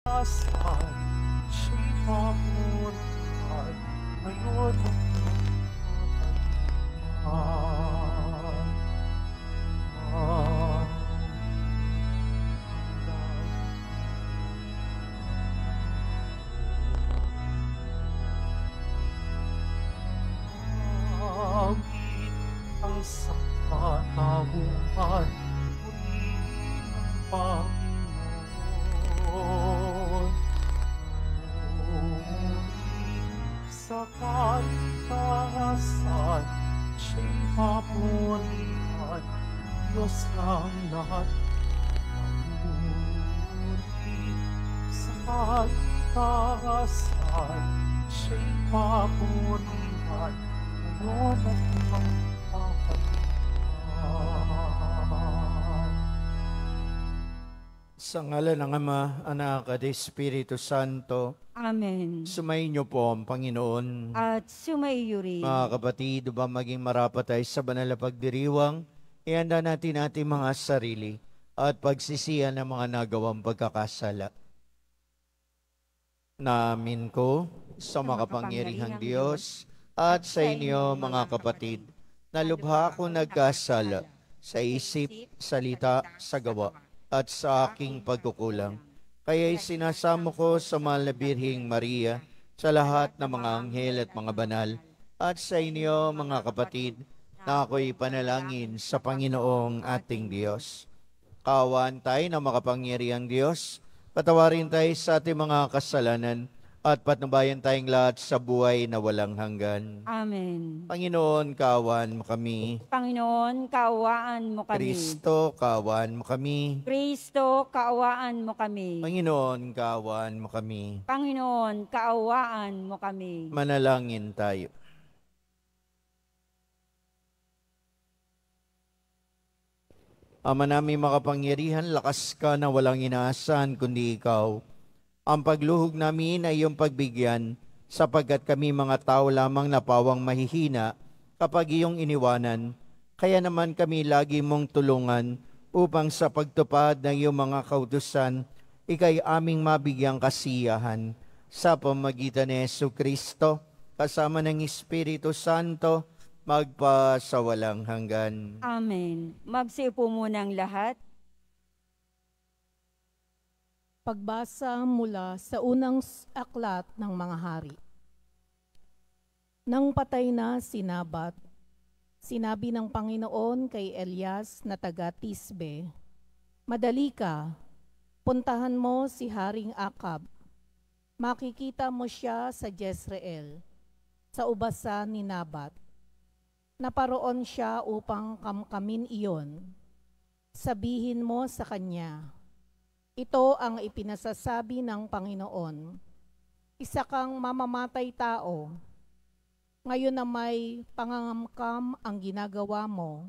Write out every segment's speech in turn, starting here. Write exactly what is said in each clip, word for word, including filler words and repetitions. Sa katawan uri ng Panginoon, uri sa kaligtasan, siya'y mapurihan, Diyos ng lahat. Uri sa kaligtasan, siya'y mapurihan, ngayon at ngayon. Sa ngalan ng Ama, Anak, at Espiritu Santo. Amen. Sumayin niyo po ang Panginoon. At sumayin rin. Mga kapatid, upang maging marapat tayo sa banal na pagdiriwang, ihanda natin ating mga sarili at pagsisihan ng mga nagawang pagkakasala. Naamin ko sa makapangyarihang Diyos at sa inyo, mga kapatid, na lubha ko nagkasala sa isip, salita, sa gawa, at sa aking pagkukulang. Kaya'y sinasamo ko sa mahal na Birheng Maria, sa lahat ng mga anghel at mga banal, at sa inyo, mga kapatid, na ako'y panalangin sa Panginoong ating Diyos. Kaawaan tayo ng makapangyarihang Diyos, patawarin tayo sa ating mga kasalanan, at patnubayan tayong lahat sa buhay na walang hanggan. Amen. Panginoon, kaawaan mo kami. Panginoon, kaawaan mo kami. Kristo, kaawaan mo kami. Kristo, kaawaan mo kami. Panginoon, kaawaan mo kami. Panginoon, kaawaan mo kami. Manalangin tayo. Ama namin makapangyarihan, lakas ka na walang inaasahan kundi ikaw. Ang pagluhog namin ay iyong pagbigyan, sapagkat kami mga tao lamang na pawang mahihina kapag iyong iniwanan. Kaya naman kami lagi mong tulungan upang sa pagtupad ng iyong mga kautusan, ikay aming mabigyang kasiyahan. Sa pamamagitan ni Jesucristo, kasama ng Espiritu Santo, magpa sa walang hanggan. Amen. Magsiupo munang lahat. Pagbasa mula sa unang aklat ng mga hari. Nang patay na si Nabat, sinabi ng Panginoon kay Elias na taga Tisbe, "Madali ka, puntahan mo si Haring Akab. Makikita mo siya sa Jezreel, sa ubasan ni Nabat. Naparoon siya upang kamkamin iyon. Sabihin mo sa kanya, ito ang ipinasasabi ng Panginoon. Isa kang mamamatay tao. Ngayon na may pangangamkam ang ginagawa mo,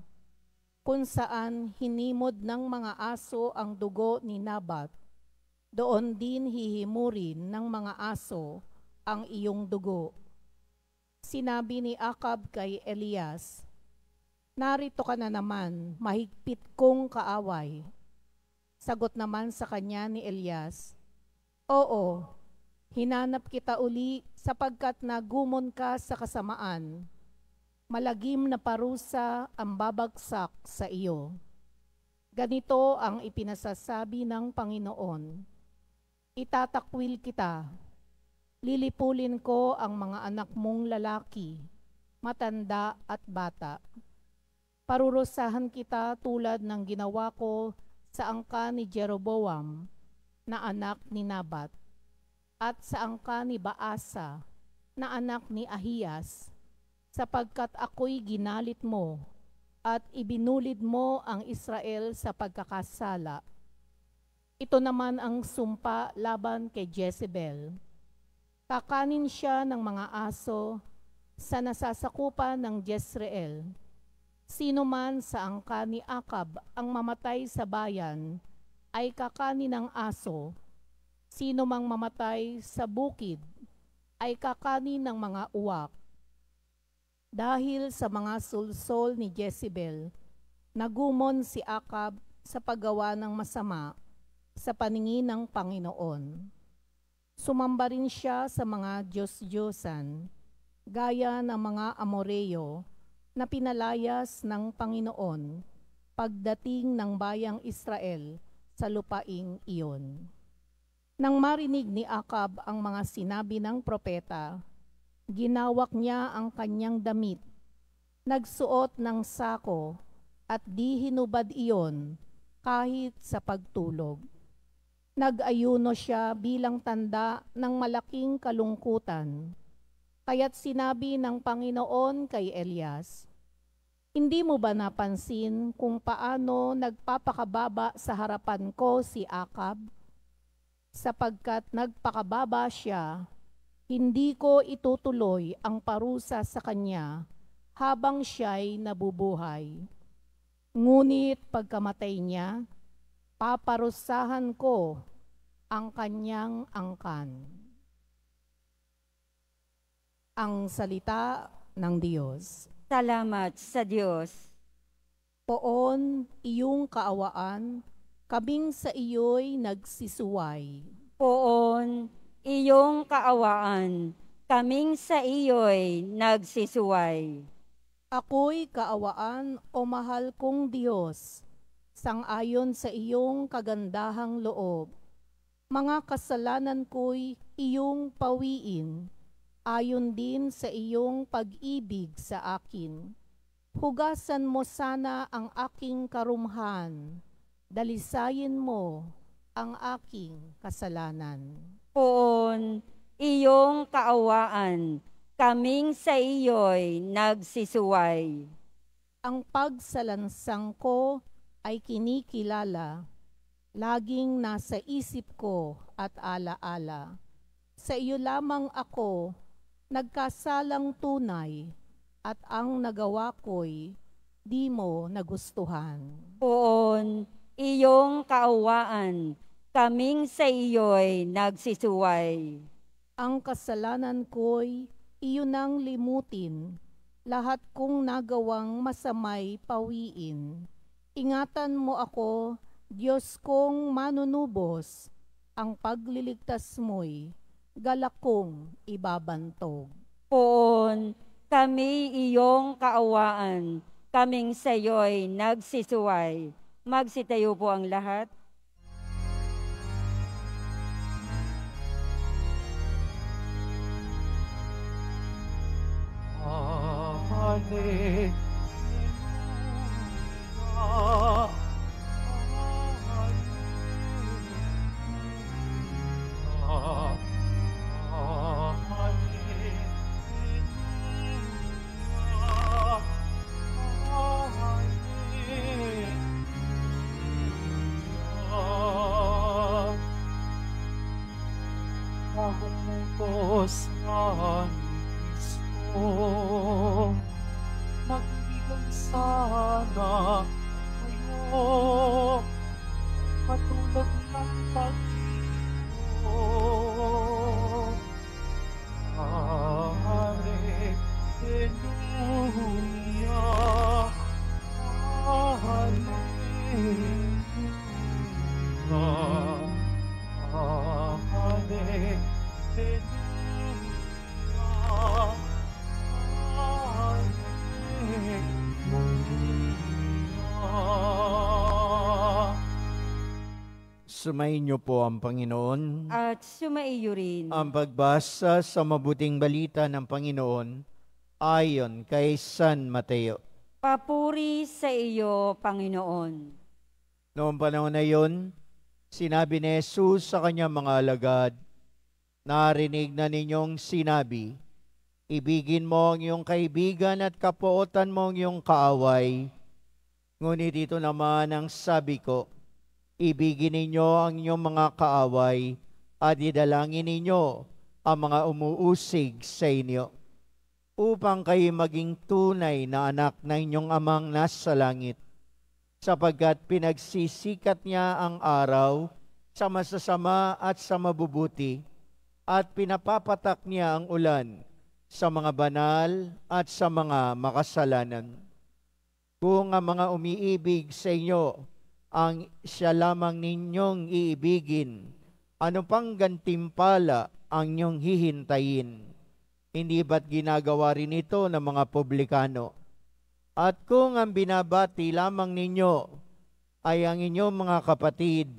kung saan hinimod ng mga aso ang dugo ni Nabat, doon din hihimurin ng mga aso ang iyong dugo." Sinabi ni Akab kay Elias, "Narito ka na naman, mahigpit kong kaaway." Sagot naman sa kanya ni Elias, "Oo, hinanap kita uli sapagkat nagumon ka sa kasamaan. Malagim na parusa ang babagsak sa iyo. Ganito ang ipinasasabi ng Panginoon. Itatakwil kita. Lilipulin ko ang mga anak mong lalaki, matanda at bata. Parurusahan kita tulad ng ginawa ko sa angka ni Jeroboam na anak ni Nabat at sa angka ni Baasa na anak ni Ahiyas, sapagkat ako'y ginalit mo at ibinulid mo ang Israel sa pagkakasala. Ito naman ang sumpa laban kay Jezebel. Kakanin siya ng mga aso sa nasasakupan ng Jezreel. Sino man sa angka ni Akab ang mamatay sa bayan ay kakanin ng aso. Sino mang mamatay sa bukid ay kakanin ng mga uwak. Dahil sa mga sulsol ni Jezebel, nagumon si Akab sa paggawa ng masama sa paningin ng Panginoon. Sumamba rin siya sa mga Diyos-Diyosan, gaya ng mga Amoreo na pinalayas ng Panginoon pagdating ng bayang Israel sa lupaing iyon. Nang marinig ni Akab ang mga sinabi ng propeta, ginawak niya ang kanyang damit, nagsuot ng sako at di hinubad iyon kahit sa pagtulog. Nag-ayuno siya bilang tanda ng malaking kalungkutan. Kaya't sinabi ng Panginoon kay Elias, "Hindi mo ba napansin kung paano nagpapakababa sa harapan ko si Akab? Sapagkat nagpakababa siya, hindi ko itutuloy ang parusa sa kanya habang siya'y nabubuhay. Ngunit pagkamatay niya, paparusahan ko ang kanyang angkan." Ang salita ng Diyos. Salamat sa Diyos. Poon, iyong kaawaan, kaming sa iyo'y nagsisuway. Poon, iyong kaawaan, kaming sa iyo'y nagsisuway. Ako'y kaawaan, o mahal kong Diyos, sang-ayon sa iyong kagandahang loob. Mga kasalanan ko'y iyong pawiin, ayon din sa iyong pag-ibig sa akin. Hugasan mo sana ang aking karumhan, dalisayin mo ang aking kasalanan. Poon, iyong kaawaan, kaming sa iyo'y nagsisuway. Ang pagsalansang ko ay kinikilala, laging nasa isip ko at alaala. Sa iyo lamang ako nagkasalang tunay, at ang nagawa ko'y di mo nagustuhan. Poon, iyong kaawaan, kaming sa iyo'y nagsisuway. Ang kasalanan ko'y iyon ang limutin, lahat kong nagawang masamay pawiin. Ingatan mo ako, Diyos kong manunubos, ang pagliligtas mo'y galak kong ibabantog. Poon, kami iyong kaawaan, kaming sa iyo'y nagsisuway. Magsitayo po ang lahat. Amen. Sumayin niyo po ang Panginoon. At sumaiyo rin. Ang pagbasa sa mabuting balita ng Panginoon ayon kay San Mateo. Papuri sa iyo, Panginoon. Noong panahon na yun, sinabi ni Jesus sa kanyang mga alagad, "Narinig na ninyong sinabi, ibigin mo ang iyong kaibigan at kapuotan mo ang iyong kaaway. Ngunit ito naman ang sabi ko, ibigin ninyo ang inyong mga kaaway at idalangin ninyo ang mga umuusig sa inyo, upang kayo maging tunay na anak ng inyong amang nasa langit, sapagkat pinagsisikat niya ang araw sa masasama at sa mabubuti, at pinapapatak niya ang ulan sa mga banal at sa mga makasalanan. Kung ang mga umiibig sa inyo ang siya lamang ninyong iibigin, ano pang gantimpala ang inyong hihintayin? Hindi ba't ginagawa rin ito ng mga publikano? At kung ang binabati lamang ninyo ay ang inyong mga kapatid,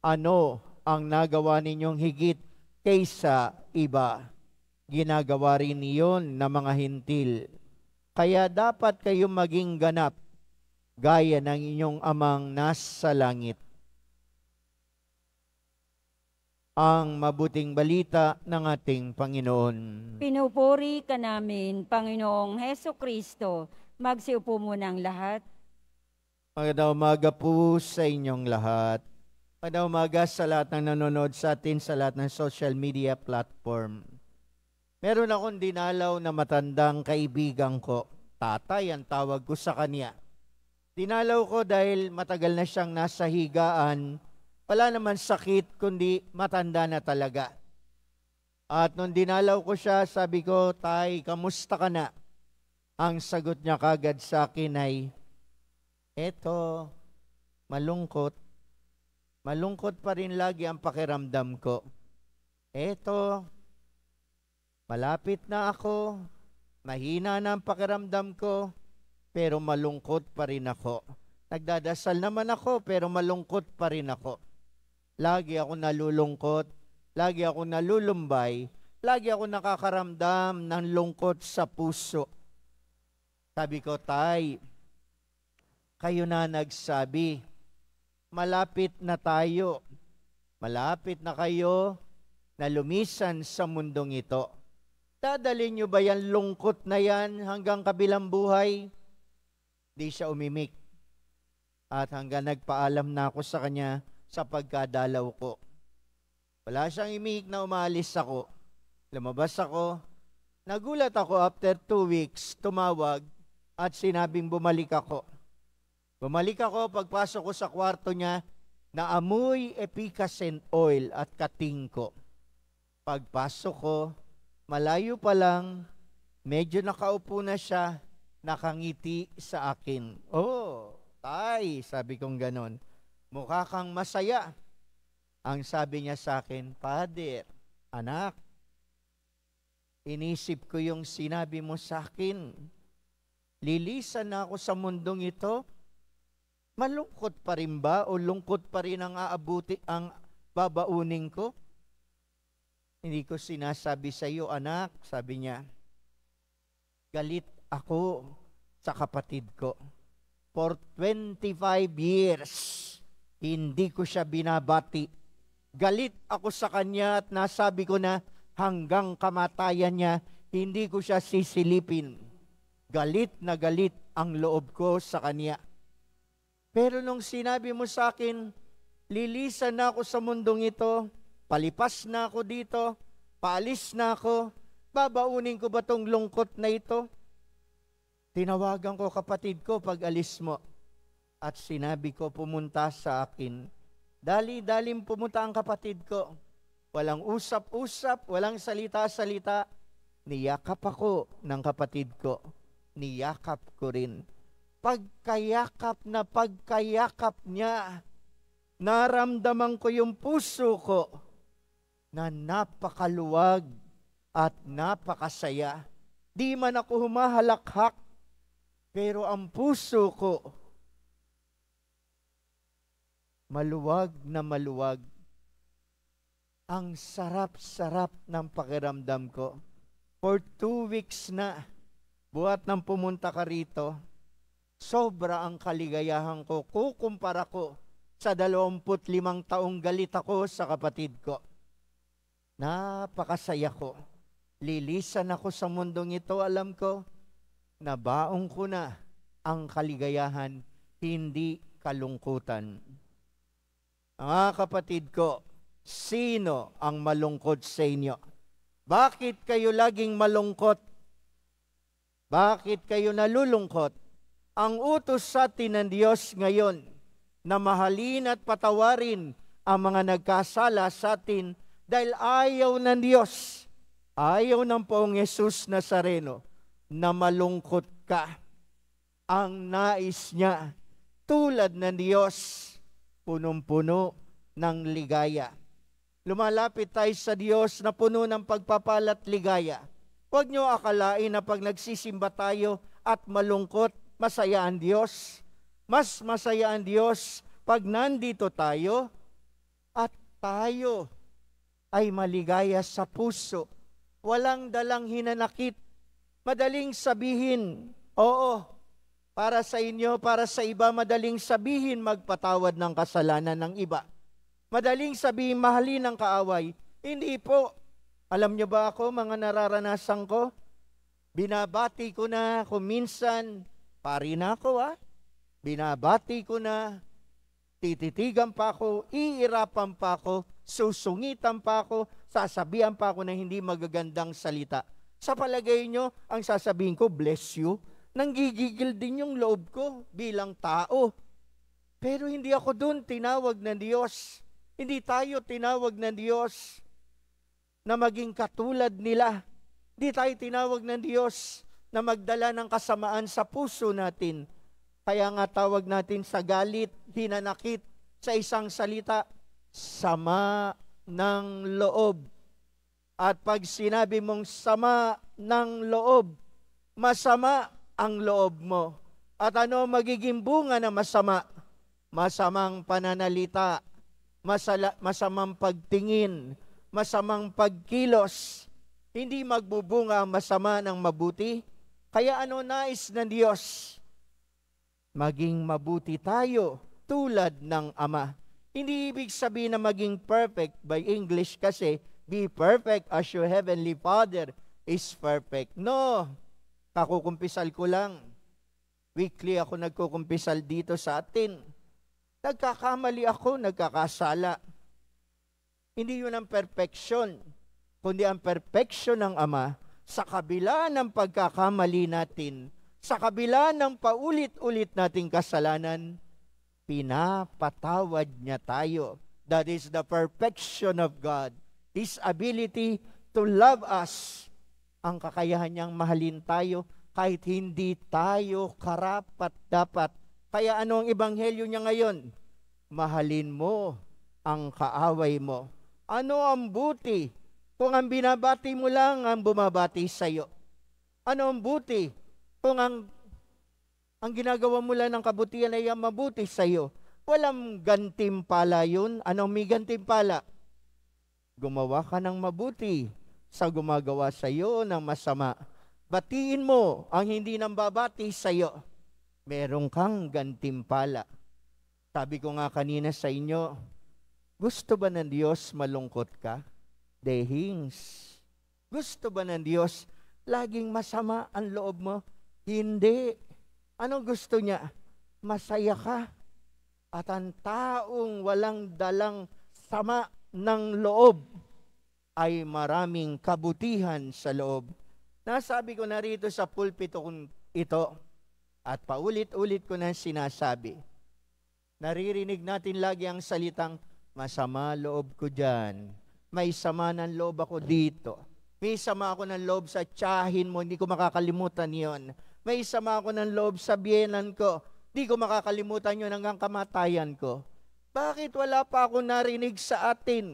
ano ang nagawa ninyong higit kaysa iba? Ginagawa rin iyon ng mga hintil. Kaya dapat kayong maging ganap gaya ng inyong amang nasa langit. Ang mabuting balita ng ating Panginoon. Pinupuri ka namin, Panginoong Hesukristo. Magsiupo muna ang lahat. Magandang umaga po sa inyong lahat. Magandang umaga sa lahat ng nanonood sa atin sa lahat ng social media platform. Meron akong dinalaw na matandang kaibigan ko. Tatay ang tawag ko sa kanya. Dinalaw ko dahil matagal na siyang nasa higaan. Wala naman sakit, kundi matanda na talaga. At nung dinalaw ko siya, sabi ko, "Tay, kamusta ka na?" Ang sagot niya kagad sa akin ay, "Eto, malungkot. Malungkot pa rin lagi ang pakiramdam ko. Eto, malapit na ako. Mahina na ang pakiramdam ko, pero malungkot pa rin ako. Nagdadasal naman ako, pero malungkot pa rin ako. Lagi ako nalulungkot, lagi ako nalulumbay, lagi ako nakakaramdam ng lungkot sa puso." Sabi ko, "Tay, kayo na nagsabi, malapit na tayo, malapit na kayo na lumisan sa mundong ito. Dadalhin niyo ba yan lungkot na yan hanggang kabilang buhay?" Di siya umimik. At hanggang nagpaalam na ako sa kanya sa pagkadalaw ko. Wala siyang imik na umalis ako. Lumabas ako. Nagulat ako after two weeks, tumawag at sinabing bumalik ako. Bumalik ako, pagpasok ko sa kwarto niya, naamoy epica scent oil at kating ko. Pagpasok ko, malayo pa lang, medyo nakaupo na siya, nakangiti sa akin. "Oh, Tay," sabi kong ganon, "mukha kang masaya." Ang sabi niya sa akin, "Father, anak, inisip ko yung sinabi mo sa akin. Lilisan na ako sa mundong ito. Malungkot pa rin ba o lungkot pa rin ang aabuti ang babaunin ko?" "Hindi ko sinasabi sa iyo, anak," sabi niya. "Galit ako sa kapatid ko. For twenty-five years, hindi ko siya binabati. Galit ako sa kanya at nasabi ko na hanggang kamatayan niya, hindi ko siya sisilipin. Galit na galit ang loob ko sa kanya. Pero nung sinabi mo sa akin, lilisan na ako sa mundong ito, palipas na ako dito, paalis na ako, babaunin ko ba tong lungkot na ito? Tinawagan ko kapatid ko pag alis mo at sinabi ko pumunta sa akin. Dali-dalim pumunta ang kapatid ko. Walang usap-usap, walang salita-salita. Niyakap ako ng kapatid ko. Niyakap ko rin. Pagkayakap na pagkayakap niya, naramdaman ko yung puso ko na napakaluwag at napakasaya. Di man ako humahalakhak, pero ang puso ko, maluwag na maluwag. Ang sarap-sarap ng pakiramdam ko. For two weeks na, buhat nang pumunta ka rito, sobra ang kaligayahan ko. Kukumpara ko sa dalawamput limang taong galit ako sa kapatid ko. Napakasaya ko. Lilisan ako sa mundong ito, alam ko. Nabaong ko na ang kaligayahan, hindi kalungkutan." Mga kapatid ko, sino ang malungkot sa inyo? Bakit kayo laging malungkot? Bakit kayo nalulungkot? Ang utos sa atin ng Diyos ngayon na mahalin at patawarin ang mga nagkasala sa atin dahil ayaw ng Diyos, ayaw ng Poong Yesus Nazareno na malungkot ka. Ang nais niya, tulad ng Diyos, punong-puno ng ligaya. Lumalapit tayo sa Diyos na puno ng pagpapala at ligaya. Huwag niyo akalain na pag nagsisimba tayo at malungkot, masaya ang Diyos. Mas masaya ang Diyos pag nandito tayo at tayo ay maligaya sa puso. Walang dalang hinanakit. Madaling sabihin, oo, para sa inyo, para sa iba, madaling sabihin magpatawad ng kasalanan ng iba. Madaling sabihin mahalin ang kaaway. Hindi po. Alam niyo ba ako, mga nararanasan ko? Binabati ko na kung minsan, pari na ako ah. Binabati ko na, tititigan pa ako, iirapan pa ako, susungitan pa ako, sasabihan pa ako na hindi magagandang salita. Sa palagay nyo, ang sasabihin ko, bless you, nanggigigil din yung loob ko bilang tao. Pero hindi ako dun tinawag ng Diyos. Hindi tayo tinawag ng Diyos na maging katulad nila. Hindi tayo tinawag ng Diyos na magdala ng kasamaan sa puso natin. Kaya nga tawag natin sa galit, hinanakit, sa isang salita, sama ng loob. At pag sinabi mong sama ng loob, masama ang loob mo. At ano magiging bunga na masama? Masamang pananalita, masala, masamang pagtingin, masamang pagkilos. Hindi magbubunga ang masama ng mabuti. Kaya ano nais ng Diyos? Maging mabuti tayo tulad ng Ama. Hindi ibig sabihin na maging perfect. By English kasi, be perfect as your heavenly Father is perfect. No, kakukumpisal ko lang. Weekly ako nagkukumpisal dito sa atin. Nagkakamali ako, nagkakasala. Hindi yun ang perfection, kundi ang perfection ng Ama sa kabila ng pagkakamali natin, sa kabila ng paulit-ulit nating kasalanan, pinapatawad niya tayo. That is the perfection of God. His ability to love us. Ang kakayahan niyang mahalin tayo kahit hindi tayo karapat-dapat. Kaya ano ang ebanghelyo niya ngayon? Mahalin mo ang kaaway mo. Ano ang buti kung ang binabati mo lang ang bumabati sa'yo? Ano ang buti kung ang Ang ginagawa mula ng kabutihan ay ang mabuti sa iyo? Walang gantimpala yun. Anong may gantimpala? Gumawa ka ng mabuti sa gumagawa sa iyo ng masama. Batiin mo ang hindi nang babati sa iyo. Meron kang gantimpala. Sabi ko nga kanina sa inyo, gusto ba ng Diyos malungkot ka? Dehings. Gusto ba ng Diyos laging masama ang loob mo? Hindi. Ano gusto niya? Masaya ka. At ang taong walang dalang sama ng loob ay maraming kabutihan sa loob. Nasabi ko na rito sa pulpito ito at paulit-ulit ko na sinasabi. Naririnig natin lagi ang salitang masama loob ko dyan. May sama ng loob ako dito. May sama ako ng loob sa tiyahin mo. Hindi ko makakalimutan yon. May sama ako ng loob sa biyenan ko. Di ko makakalimutan yun hanggang kamatayan ko. Bakit wala pa ako narinig sa atin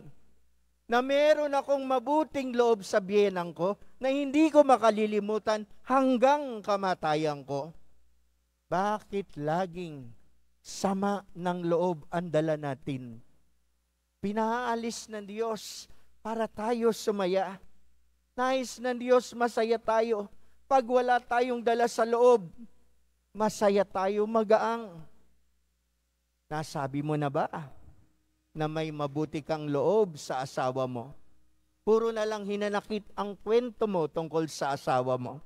na meron akong mabuting loob sa biyenan ko na hindi ko makalilimutan hanggang kamatayan ko? Bakit laging sama ng loob ang dala natin? Pinaalis ng Diyos para tayo sumaya. Nais ng Diyos masaya tayo. Pag wala tayong dala sa loob, masaya tayo, magaang. Nasabi mo na ba na may mabuti kang loob sa asawa mo? Puro na lang hinanakit ang kwento mo tungkol sa asawa mo.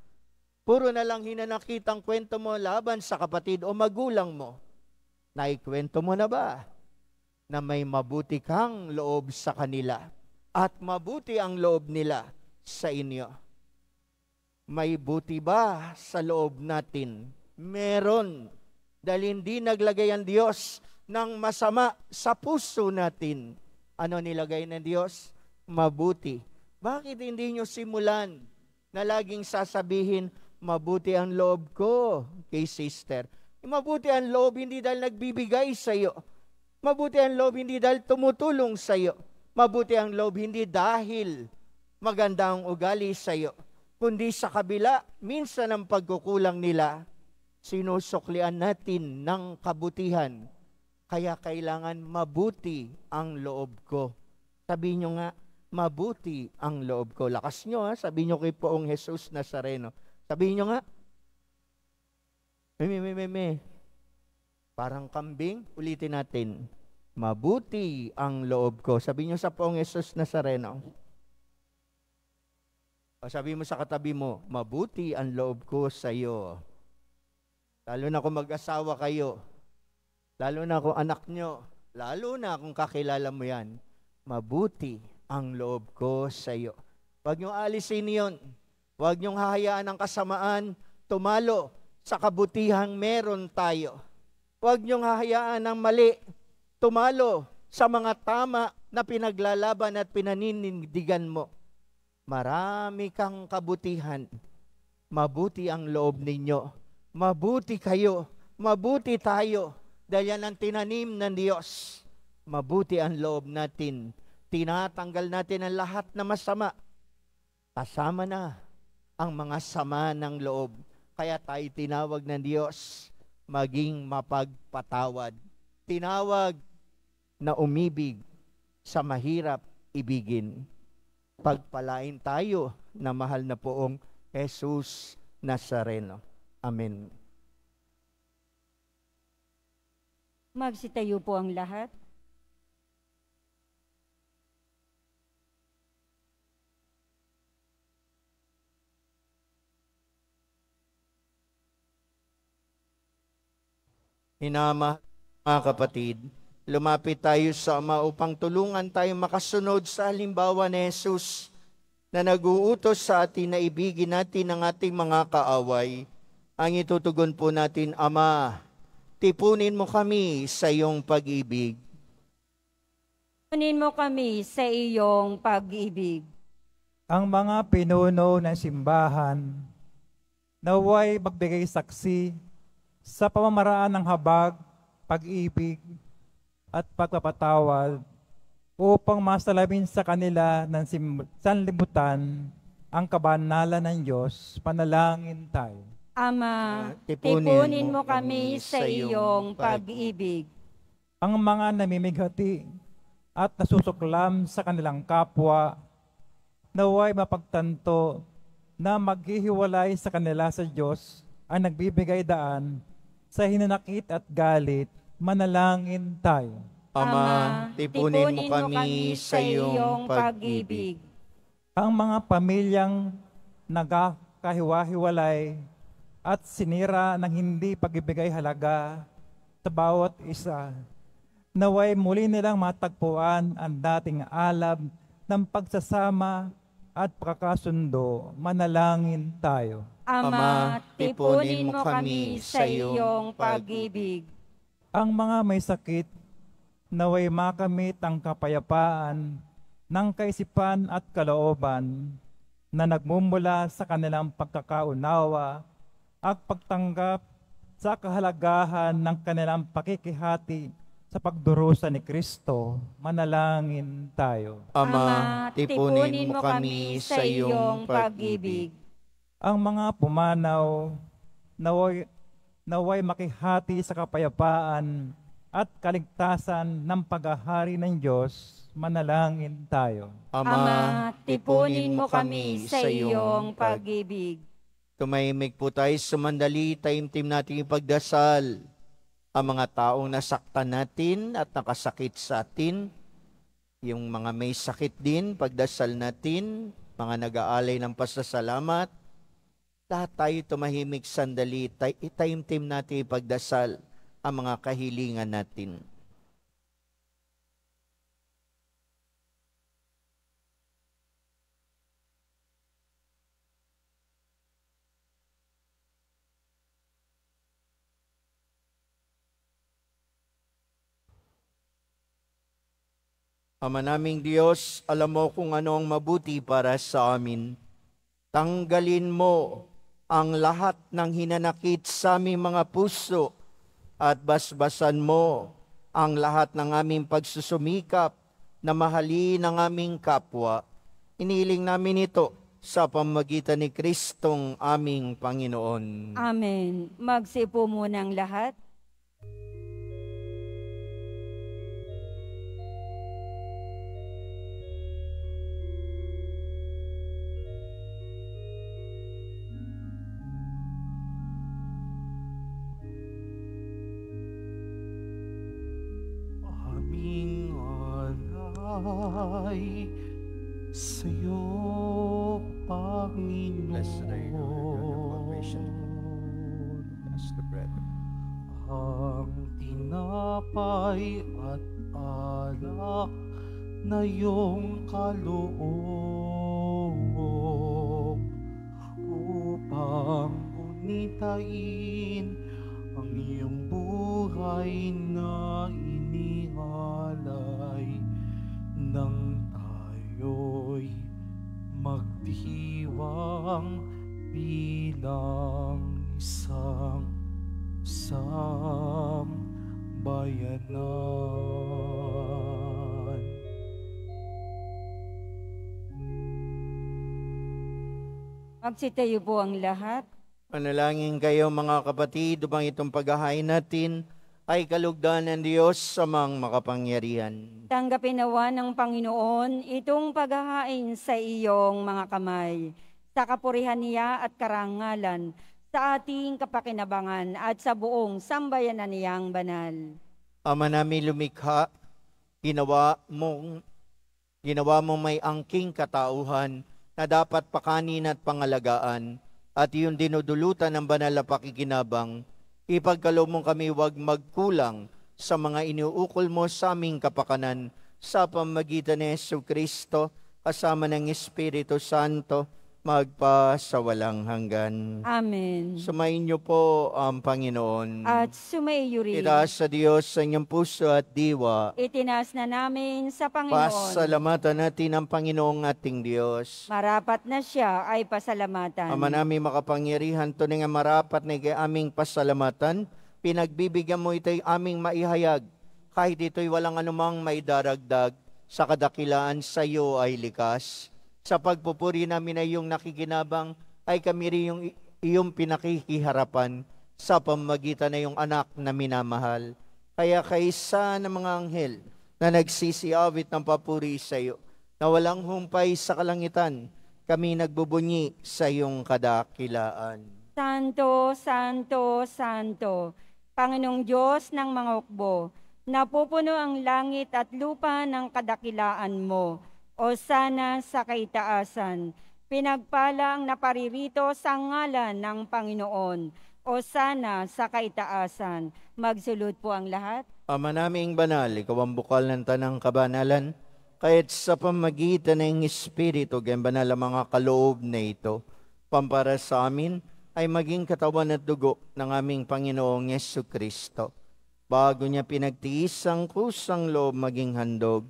Puro na lang hinanakit ang kwento mo laban sa kapatid o magulang mo. Naikwento mo na ba na may mabuti kang loob sa kanila at mabuti ang loob nila sa inyo? May buti ba sa loob natin? Meron. Dahil hindi naglagay ang Diyos ng masama sa puso natin. Ano nilagay ng Diyos? Mabuti. Bakit hindi nyo simulan na laging sasabihin, mabuti ang loob ko kay sister? Mabuti ang loob hindi dahil nagbibigay sa iyo. Mabuti ang loob hindi dahil tumutulong sa iyo. mabuti ang loob, hindi dahil maganda ang ugali sa iyo, kundi sa kabila, minsan ang pagkukulang nila, sinusuklian natin ng kabutihan. Kaya kailangan mabuti ang loob ko. Sabi nyo nga, mabuti ang loob ko. Lakas nyo ha, sabi nyo kay Poong Jesus Nazareno. Sabi nyo nga, me, me, me, me. Parang kambing, ulitin natin. Mabuti ang loob ko. Sabi nyo sa Poong Jesus Nazareno. O sabi mo sa katabi mo, mabuti ang loob ko sa iyo. Lalo na kung mag-asawa kayo, lalo na kung anak nyo, lalo na kung kakilala mo yan, mabuti ang loob ko sa iyo. Huwag nyong alisin yun. Huwag nyong hahayaan ang kasamaan tumalo sa kabutihang meron tayo. Huwag nyong hahayaan ang mali tumalo sa mga tama na pinaglalaban at pinaninindigan mo. Marami kang kabutihan. Mabuti ang loob ninyo. Mabuti kayo. Mabuti tayo. Dahil yan ang tinanim ng Diyos. Mabuti ang loob natin. Tinatanggal natin ang lahat na masama. Kasama na ang mga sama ng loob. Kaya tayo tinawag ng Diyos, maging mapagpatawad. Tinawag na umibig sa mahirap ibigin. Pagpalain tayo na mahal na Poong Jesus Nazareno. Amen. Magsitayo po ang lahat. Hinamahal mga kapatid, lumapit tayo sa Ama upang tulungan tayong makasunod sa halimbawa ni Jesus na naguutos sa atin na ibigin natin ang ating mga kaaway. Ang itutugon po natin, Ama, tipunin mo kami sa iyong pag-ibig. Tipunin mo kami sa iyong pag-ibig. Ang mga pinuno ng simbahan naway magbigay saksi sa pamamaraan ng habag, pag-ibig at pagpapatawad upang masalamin sa kanila ng sanlibutan ang kabanalan ng Diyos. Panalangin tayo. Ama, tipunin, tipunin mo kami sa iyong pag-ibig. Ang mga namimighati at nasusuklam sa kanilang kapwa, naway mapagtanto na maghihiwalay sa kanila sa Diyos ang nagbibigay daan sa hinanakit at galit, manalangin tayo. Ama, tipunin, tipunin mo kami, kami sa iyong pag-ibig. Ang mga pamilyang nagkakahiwa-hiwalay at sinira ng hindi pagbibigay halaga sa bawat isa, naway muli nilang matagpuan ang dating alab ng pagsasama at pagkakasundo. Manalangin tayo. Ama, tipunin mo kami sa iyong pag-ibig. Ang mga may sakit, naway makamit ang kapayapaan ng kaisipan at kalooban na nagmumula sa kanilang pagkakaunawa at pagtanggap sa kahalagahan ng kanilang pakikihati sa pagdurusa ni Kristo. Manalangin tayo. Ama, tipunin mo kami sa iyong pag-ibig. Ang mga pumanaw, naway, naway makihati sa kapayapaan at kaligtasan ng paghahari ng Diyos. Manalangin tayo. Ama, tipunin mo kami sa iyong pag-ibig. Tumahimik po tayo, sumandali, taimtim natin yung pagdasal. Ang mga taong nasaktan natin at nakasakit sa atin, yung mga may sakit din, pagdasal natin, mga nag-aalay ng pasasalamat, lahat tayo tumahimik sandali, taimtim natin yung pagdasal, ang mga kahilingan natin. Ama naming Diyos, alam mo kung ano ang mabuti para sa amin. Tanggalin mo ang lahat ng hinanakit sa aming mga puso at basbasan mo ang lahat ng aming pagsusumikap na mahalin ang aming kapwa, iniling namin ito sa pamamagitan ni Kristong aming Panginoon. Amen. Magsipo muna ang lahat. Magsitayo po ang lahat. Manalangin kayo mga kapatid upang itong paghahain natin ay kalugdan ng Diyos sa mga makapangyarihan. Tanggapin nawa ng Panginoon itong paghahain sa iyong mga kamay, sa kapurihan niya at karangalan, sa ating kapakinabangan at sa buong sambayanan niyang banal. Ama namin lumikha, ginawa mong, ginawa mong may angking katauhan na dapat pakanin at pangalagaan, at iyong dinudulutan ng banal na pakikinabang, ipagkaloob mong kami huwag magkulang sa mga iniuukol mo sa aming kapakanan, sa pamamagitan ni Jesucristo, kasama ng Espiritu Santo, magpasawalang hanggan. Amen. Sumayin niyo po ang Panginoon. At sumaiyo rin. Itaas sa Diyos sa inyong puso at diwa. Itinaas na namin sa Panginoon. Pasalamatan natin ang Panginoong ating Diyos. Marapat na siya ay pasalamatan. Ama namin makapangyarihan, tunay nga marapat na ikay aming pasalamatan. Pinagbibigyan mo ito'y aming maihayag. Kahit ito'y walang anumang may daragdag, sa kadakilaan sa iyo ay likas. Sa pagpupuri namin ay iyong nakikinabang, ay kami rin yung iyong pinakikiharapan sa pamamagitan na iyong anak na minamahal. Kaya kaisa ng mga anghel na nagsisiawit ng papuri sa iyo, na walang humpay sa kalangitan, kami nagbubunyi sa iyong kadakilaan. Santo, Santo, Santo, Panginoong Diyos ng mga hukbo, napupuno ang langit at lupa ng kadakilaan mo. O sana sa kaitaasan, pinagpala ang naparirito sa ngalan ng Panginoon. O sana sa kaitaasan, magsulod po ang lahat. Ama naming banal, ikaw ang bukal ng tanang kabanalan, kahit sa pamagitan ng Espiritu, gayong banal ang mga kaloob na ito, pampara sa amin ay maging katawan at dugo ng aming Panginoong Jesucristo. Bago niya pinagtiis ang kusang loob maging handog,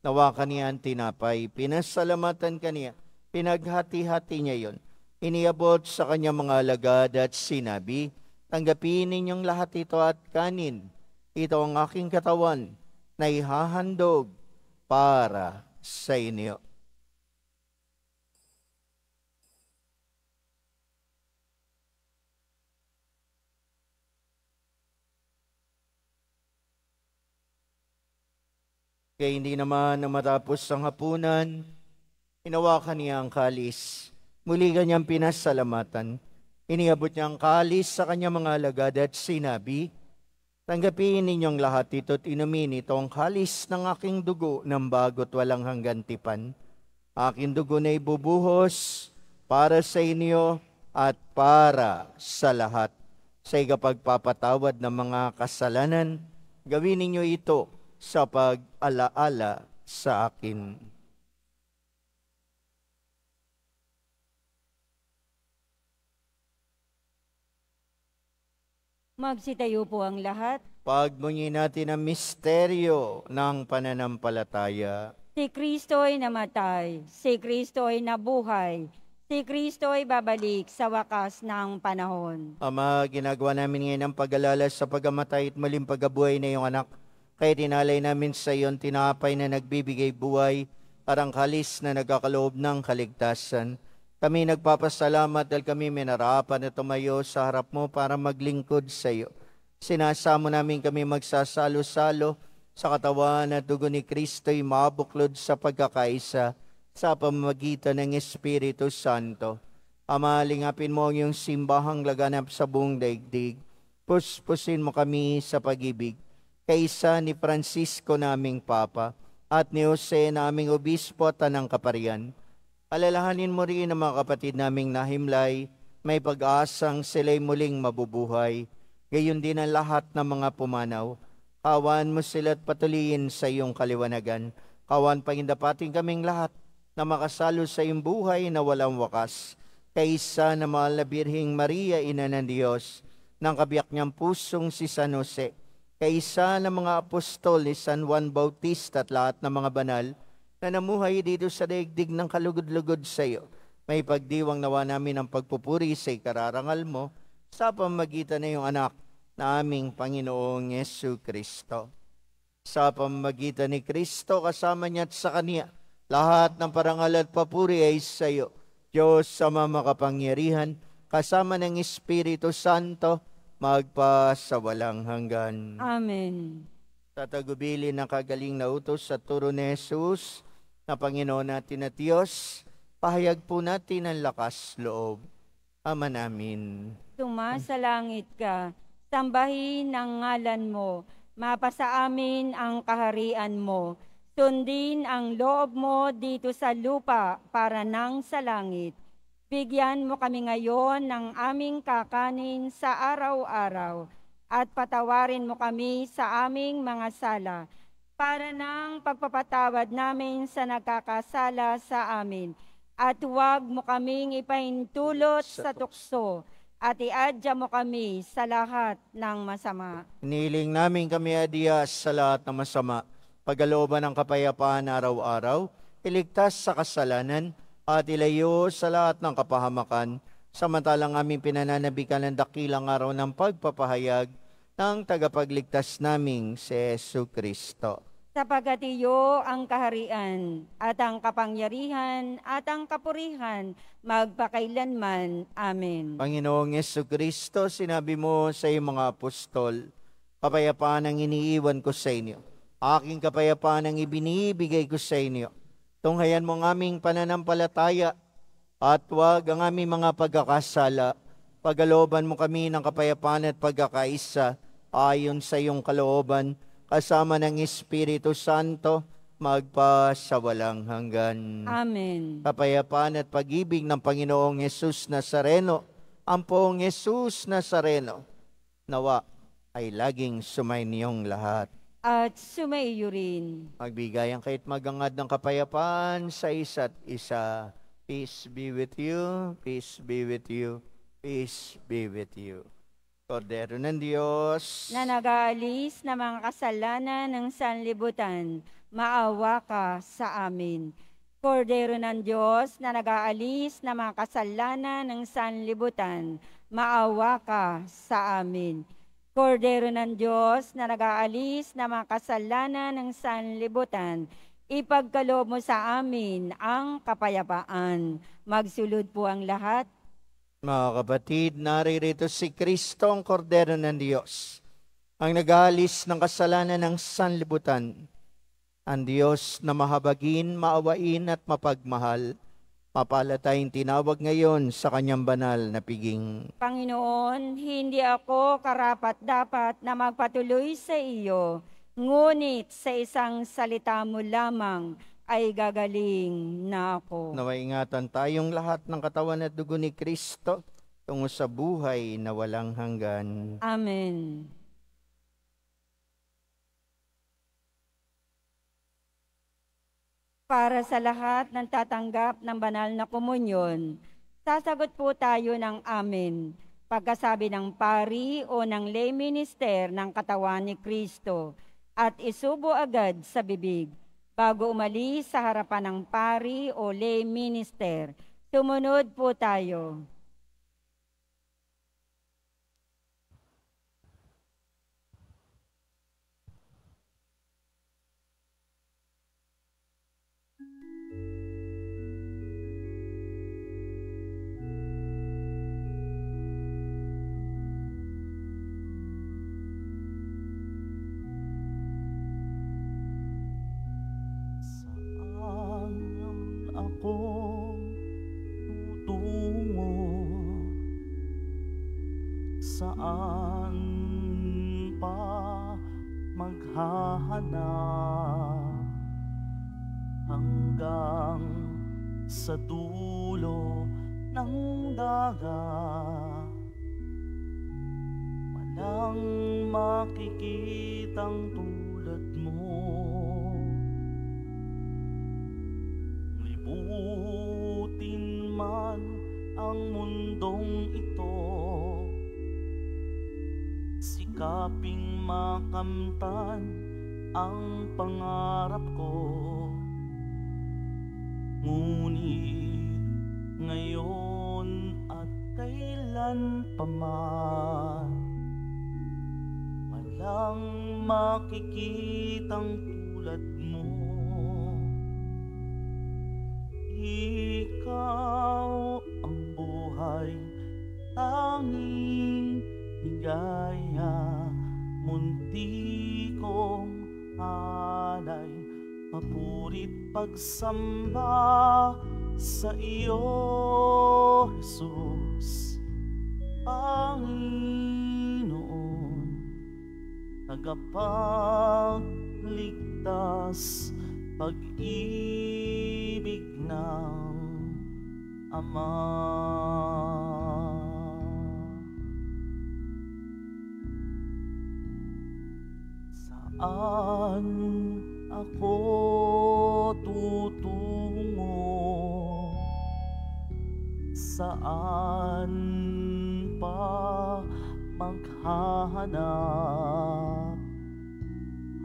nawa kaniya ang tinapay, pinasalamatan kaniya, pinaghati-hati niya yon, iniabot sa kanya mga alagad at sinabi, tanggapin ninyong lahat ito at kanin, ito ang aking katawan na ihahandog para sa inyo. Kaya hindi naman na matapos ang hapunan, hinawakan niya ang kalis. Muli kanyang pinasalamatan. Iniabot niya ang kalis sa kanyang mga alagad at sinabi, tanggapin ninyong lahat ito't inumin ito ang kalis ng aking dugo ng bago't walang hanggang tipan. Aking dugo na ibubuhos para sa inyo at para sa lahat. Sa ikapagpapatawad ng mga kasalanan, gawin ninyo ito sa pag-alaala sa akin. Magsitayo po ang lahat. Pagbunyi natin ang misteryo ng pananampalataya. Si Kristo ay namatay, si Kristo ay nabuhay, si Kristo ay babalik sa wakas ng panahon. Ama, ginagawa namin ngayon ang pag-alala sa pagamatay at maling pagabuhay na iyong anak. Kaya dinalay namin sa iyo ang tinapay na nagbibigay buhay, parang kalis na nagkakaloob ng kaligtasan. Kami nagpapasalamat dahil kami minarapan na tumayo sa harap mo para maglingkod sa iyo. Sinasamo namin kami magsasalo-salo sa katawan at dugo ni Kristo'y mabuklod sa pagkakaisa sa pamamagitan ng Espiritu Santo. Ama, lingapin mo ang iyong simbahang laganap sa buong daigdig. Puspusin mo kami sa pag-ibig. Kaisa ni Francisco naming Papa at ni Jose naming Obispo at Tanang Kaparian. Alalahanin mo rin ang mga kapatid naming nahimlay, may pag-asang sila'y muling mabubuhay. Gayon din ang lahat ng mga pumanaw. Kawan mo sila at patuloyin sa iyong kaliwanagan. Kawan pangindapating kaming lahat na makasalo sa iyong buhay na walang wakas. Kaisa na mahal na Birhing Maria, Ina ng Diyos, ng kabiyak niyang pusong si San Jose, kaisa ng mga apostol, San Juan Bautista at lahat ng mga banal na namuhay dito sa daigdig ng kalugod-lugod sa iyo. May pagdiwang nawa namin ang pagpupuri sa ikararangal mo sa pamamagitan ng iyong anak na aming Panginoong Yesu Kristo. Sa pamamagitan ni Kristo, kasama niya at sa Kanya, lahat ng parangal at papuri ay sa iyo. Diyos sama makapangyarihan, kasama ng Espiritu Santo, magpa sa walang hanggan. Amen. Tatagubilin ng kagaling na utos sa turo ni Jesus na Panginoon natin at Diyos, pahayag po natin ang lakas loob. Ama namin, Tuma sa langit ka, sambahin ang ngalan mo, mapasa amin ang kaharian mo, sundin ang loob mo dito sa lupa para nang sa langit. Bigyan mo kami ngayon ng aming kakanin sa araw-araw at patawarin mo kami sa aming mga sala para nang pagpapatawad namin sa nagkakasala sa amin. At huwag mo kaming ipahintulot sa tukso at iadya mo kami sa lahat ng masama. Niling namin kami adya sa lahat ng masama, pagkalooban ng kapayapaan araw-araw, iligtas sa kasalanan, at ilayo sa lahat ng kapahamakan, samantalang aming pinananabikan ng dakilang araw ng pagpapahayag ng tagapagligtas naming si Yesu Kristo. Sapagat iyo ang kaharian, at ang kapangyarihan, at ang kapurihan, magpakailanman. Amen. Panginoong Yesu Kristo, sinabi mo sa iyong mga apostol, kapayapaan ang iniiwan ko sa inyo, aking kapayapaan ang ibinibigay ko sa inyo. Tunghayan mo ang aming pananampalataya at huwag ang aming mga pagkakasala. Pagkalooban mo kami ng kapayapaan at pagkakaisa ayon sa iyong kalooban, kasama ng Espiritu Santo, magpa sa walang hanggan. Amen. Kapayapaan at pag-ibig ng Panginoong Yesus Nazareno, ang Poong Yesus Nazareno, nawa ay laging sumainiyong lahat. At sumaiyo rin. Magbigayan kayo't magangad ng kapayapaan sa isa't isa. Peace be with you, peace be with you, peace be with you. Kordero ng Diyos, na nag-aalis ng mga kasalanan ng sanlibutan, maawa ka sa amin. Kordero ng Diyos, na nag-aalis ng mga kasalanan ng sanlibutan, maawa ka sa amin. Kordero ng Diyos na nag-aalis na mga kasalanan ng sanlibutan, ipagkaloob mo sa amin ang kapayapaan. Magsulod po ang lahat. Mga kapatid, naririto si Kristo ang Kordero ng Diyos, ang nag-aalis ng kasalanan ng sanlibutan, ang Diyos na mahabagin, maawain at mapagmahal. Mapalad tayong tinawag ngayon sa kanyang banal na piging. Panginoon, hindi ako karapat-dapat na magpatuloy sa iyo, ngunit sa isang salita mo lamang ay gagaling na ako. Nawaingatan tayong lahat ng katawan at dugo ni Kristo tungo sa buhay na walang hanggan. Amen. Para sa lahat ng tatanggap ng banal na komunyon, sasagot po tayo ng amen, pagkasabi ng pari o ng lay minister ng katawan ni Kristo, at isubo agad sa bibig. Bago umalis sa harapan ng pari o lay minister, sumunod po tayo. saan pa maghahanap, hanggang sa dulo ng dagat walang makikitang tulad mo. Libutin man ang mundong ito, sikaping makamtan ang pangarap ko. Ngunit ngayon at kailan pa man, walang makikitang tulad mo. Ikaw ang buhay, tanging ligaya, munti kong alay, papurit pagsamba sa iyo, Jesus, Panginoon, tagapagligtas, pag-ibig ng Ama. Saan ako tutungo? Saan pa maghahanap,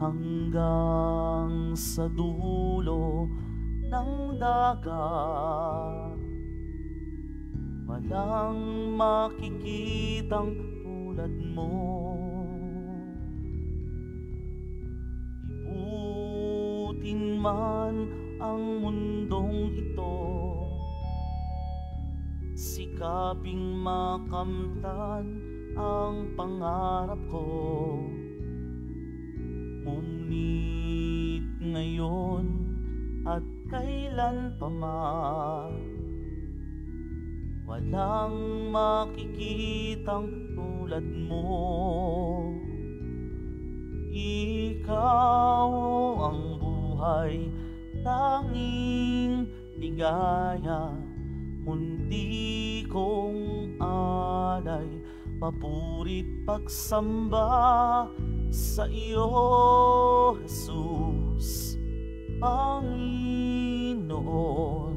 hanggang sa dulo ng dagat walang makikitang tulad mo? Ibutin man ang mundong ito, sikaping makamtan ang pangarap ko. Ngunit ngayon at kailan pa man, walang makikitang tulad mo. Ikaw ang buhay, tanging ligaya, munti kong alay, papurit pagsamba sa iyo, Jesus, Panginoon,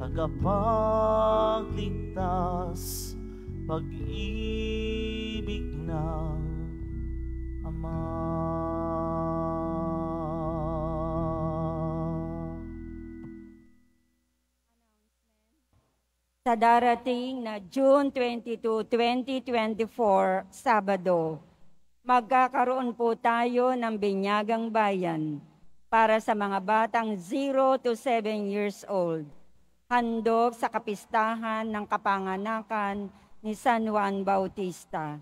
tagapagligtas, pag-ibig ng Ama. Sa darating na June twenty-two, twenty twenty-four, Sabado, magkakaroon po tayo ng binyagang bayan para sa mga batang zero to seven years old, handog sa kapistahan ng kapanganakan ni San Juan Bautista.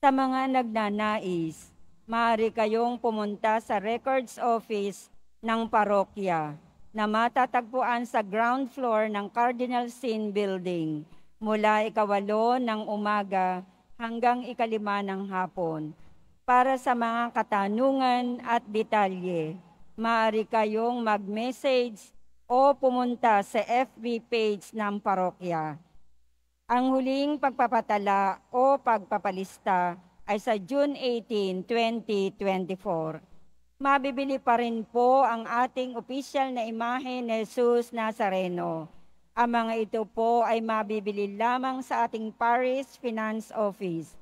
Sa mga nagnanais, maaari kayong pumunta sa records office ng parokya na matatagpuan sa ground floor ng Cardinal Sin Building mula ikawalo ng umaga hanggang ikalima ng hapon. Para sa mga katanungan at detalye, maaari kayong mag-message o pumunta sa F B page ng parokya. Ang huling pagpapatala o pagpapalista ay sa June eighteen, twenty twenty-four. Mabibili pa rin po ang ating opisyal na imahe ni Jesus Nazareno. Ang mga ito po ay mabibili lamang sa ating Parish Finance Office.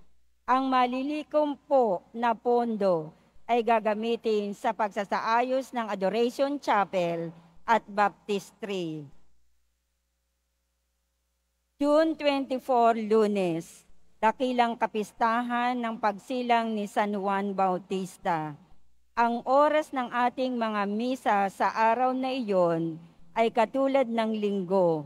Ang malilikom po na pondo ay gagamitin sa pagsasaayos ng Adoration Chapel at Baptistry. June twenty-four, Lunes, dakilang kapistahan ng pagsilang ni San Juan Bautista. Ang oras ng ating mga misa sa araw na iyon ay katulad ng Linggo,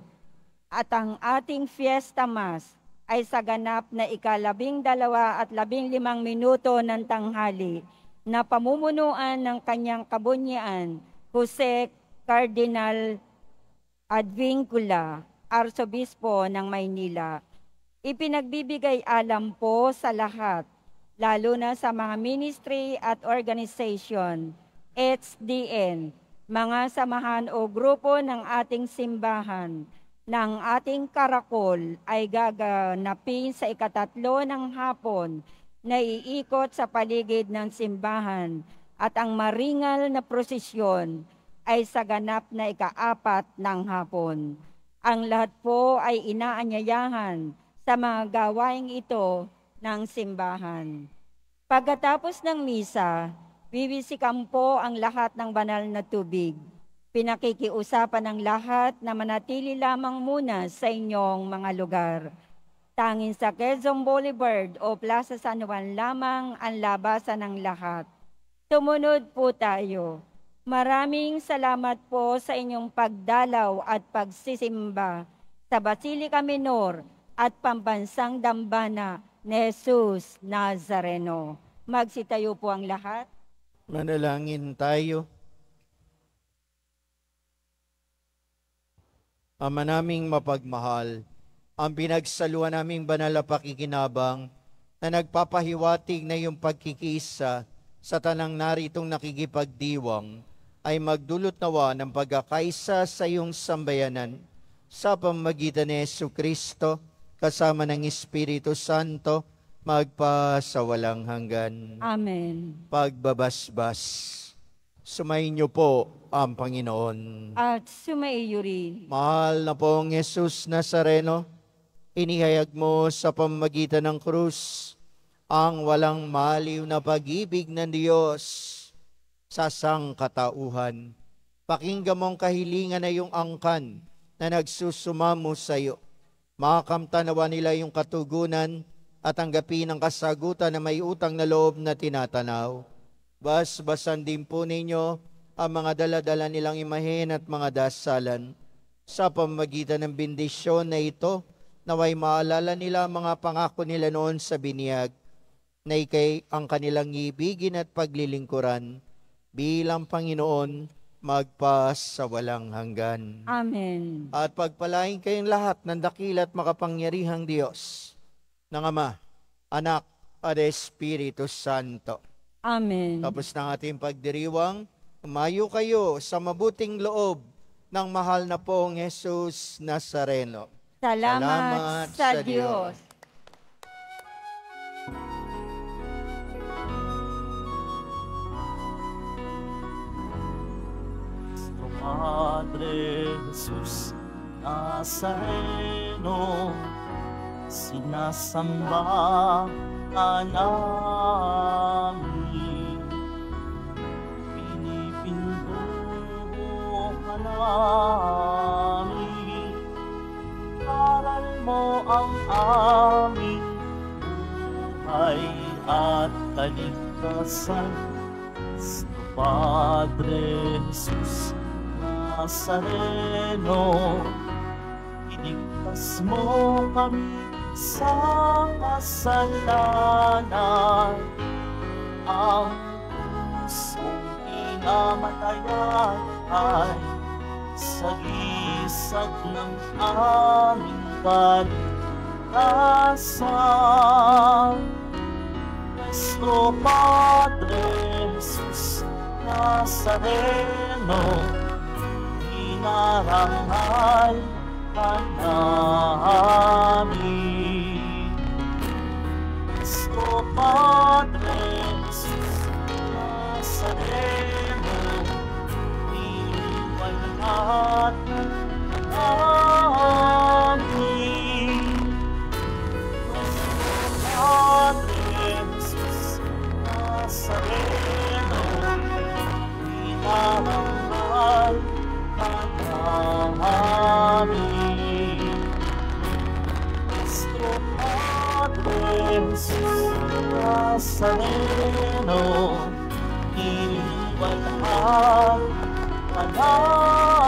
at ang ating fiesta mas ay sa ganap na ikalabing dalawa at labing limang minuto ng tanghali na pamumunuan ng kanyang kabunyian, Jose Cardinal Advincula, Arsobispo ng Maynila. Ipinagbibigay alam po sa lahat, lalo na sa mga ministry at organization, H D N, mga samahan o grupo ng ating simbahan, ng ating karakol ay gaganapin sa ikatatlo ng hapon na iikot sa paligid ng simbahan at ang maringal na prosesyon ay sa ganap na ikaapat ng hapon. Ang lahat po ay inaanyayahan sa mga gawaing ito ng simbahan. Pagkatapos ng misa, bibisikan po ang lahat ng banal na tubig. Pinakikiusapan ang lahat na manatili lamang muna sa inyong mga lugar. Tanging sa Quezon Boulevard o Plaza San Juan lamang ang labasan ng lahat. Tumunod po tayo. Maraming salamat po sa inyong pagdalaw at pagsisimba sa Basilica Minor at Pambansang Dambana ni Jesus Nazareno. Magsitayo po ang lahat. Manalangin tayo. Ama naming mapagmahal, ang pinagsaluhan naming banal na pakikinabang na nagpapahiwatig na yung pagkikiisa sa tanang naritong nakikipagdiwang ay magdulot nawa ng pagkakaisa sa iyong sambayanan sa pamamagitan ni Jesucristo kasama ng Espiritu Santo, magpa sa walang hanggan. Amen. Pagbabasbas, sumayin niyo po ang Panginoon. At sumaiyo rin. Mahal na pong Jesus Nazareno, inihayag mo sa pamamagitan ng krus ang walang maliw na pag-ibig ng Diyos sa sangkatauhan. Pakinggan mong kahilingan na yung angkan na nagsusumamo sa iyo. Makakamtanawa nila yung katugunan at tanggapin ang kasagutan na may utang na loob na tinatanaw. Basbasan din po ninyo ang mga daladala nilang imahen at mga dasalan sa pamamagitan ng bendisyon na ito naway maalala nila mga pangako nila noon sa biniyag na ikay ang kanilang ibigin at paglilingkuran bilang Panginoon magpas sa walang hanggan. Amen. At pagpalain kayong lahat ng dakila at makapangyarihang Diyos, ng Ama, Anak, at Espiritu Santo. Amen. Tapos ng ating pagdiriwang, umayo kayo sa mabuting loob ng mahal na poong Jesus Nazareno. Salamat, Salamat sa, sa Diyos. Diyos. Padre Jesus Nazareno, sinasamba ka namin, pinipindugo ka namin, aral mo ang aming buhay at kaligtasan. Sa Padre Jesus Nazareno, iligtas mo kami sa kasalanan, ang pusong pinamatayan ay sagisag ng aming kaligtasan. Nuestro Padre Jesus Nazareno, inarangal ka namin. Nuestro Padre Jesus Nazareno, iniwan natin namin. Nuestro Padre Jesus Nazareno, inarangal ka namin. Nuestro Padre Jesus Nazareno, iniwan ka namin.